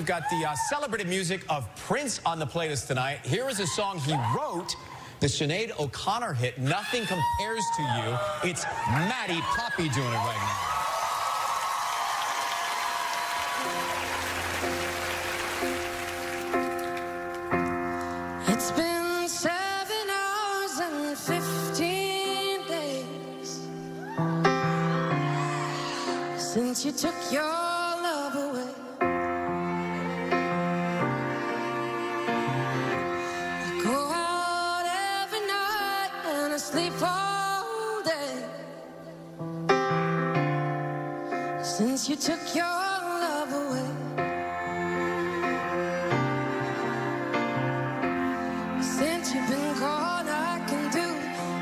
We've got the celebrated music of Prince on the playlist tonight. Here is a song he wrote, the Sinead O'Connor hit, Nothing Compares to You. It's Maddie Poppe doing it right now. It's been 7 hours and 15 days since you took your love away. Sleep all day since you took your love away. Since you've been gone, I can do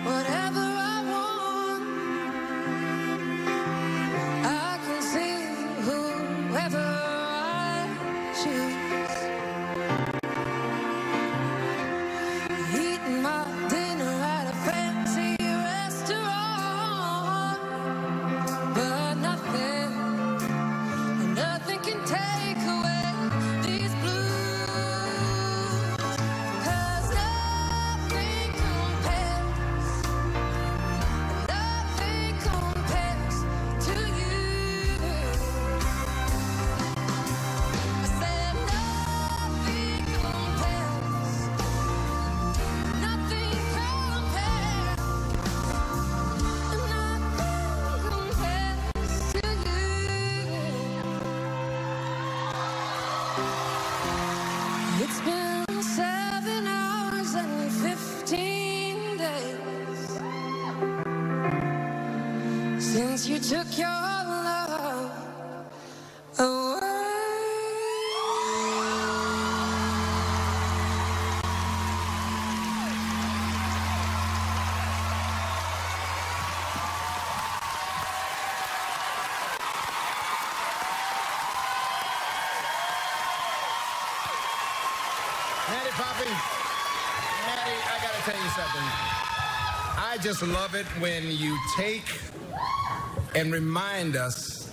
whatever I want. I can see whoever I choose. Eating my dinner at a fancy restaurant, but nothing can take away these blues, 'cause nothing compares, nothing compares to you. I said nothing compares, nothing compares, nothing compares to you. It's been 7 hours and 15 days since you took your love away. Maddie Poppe, Maddie, I gotta tell you something. I just love it when you take and remind us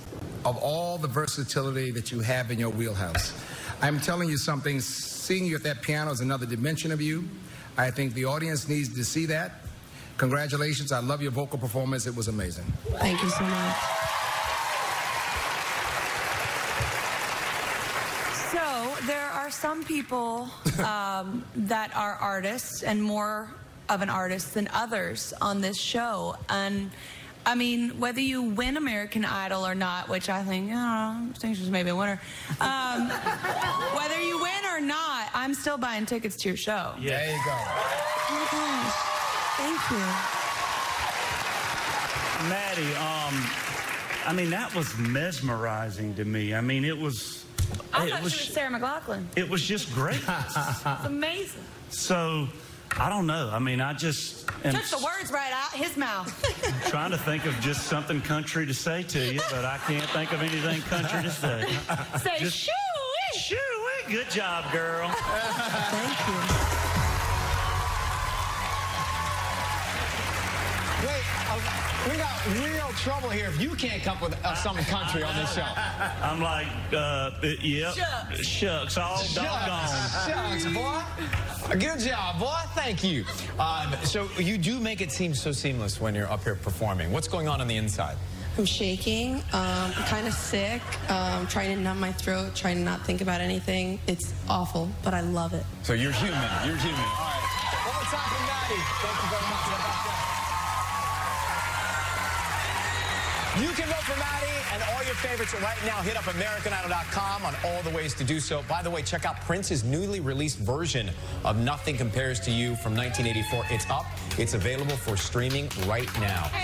of all the versatility that you have in your wheelhouse. I'm telling you something, seeing you at that piano is another dimension of you. I think the audience needs to see that. Congratulations, I love your vocal performance, it was amazing. Thank you so much. So there are some people that are artists and more of an artist than others on this show. And I mean, whether you win American Idol or not, which I think, I think she's maybe a winner. Whether you win or not, I'm still buying tickets to your show. Yeah. There you go. Oh my gosh. Thank you. Maddie, I mean, that was mesmerizing to me. I mean, it was... I thought she was Sarah McLachlan. It was just great. It's amazing. So, I don't know. I mean, I just... Took the words right out of his mouth. I'm trying to think of just something country to say to you, but I can't think of anything country to say. Say, shoo-wee! Shoo-wee! Good job, girl. Thank you. Wait, we got real trouble here if you can't come up with some country on this show. I'm like, yep. Shucks. Shucks, all doggone. Shucks, boy. Good job, boy. Thank you. So you do make it seem so seamless when you're up here performing. What's going on the inside? I'm shaking. I'm kind of sick. Trying to numb my throat, trying to not think about anything. It's awful, but I love it. So you're human. You're human. All right. One more time for Maddie. Thank you very much. You can vote for Maddie and all your favorites right now. Hit up AmericanIdol.com on all the ways to do so. By the way, check out Prince's newly released version of Nothing Compares to You from 1984. It's up. It's available for streaming right now.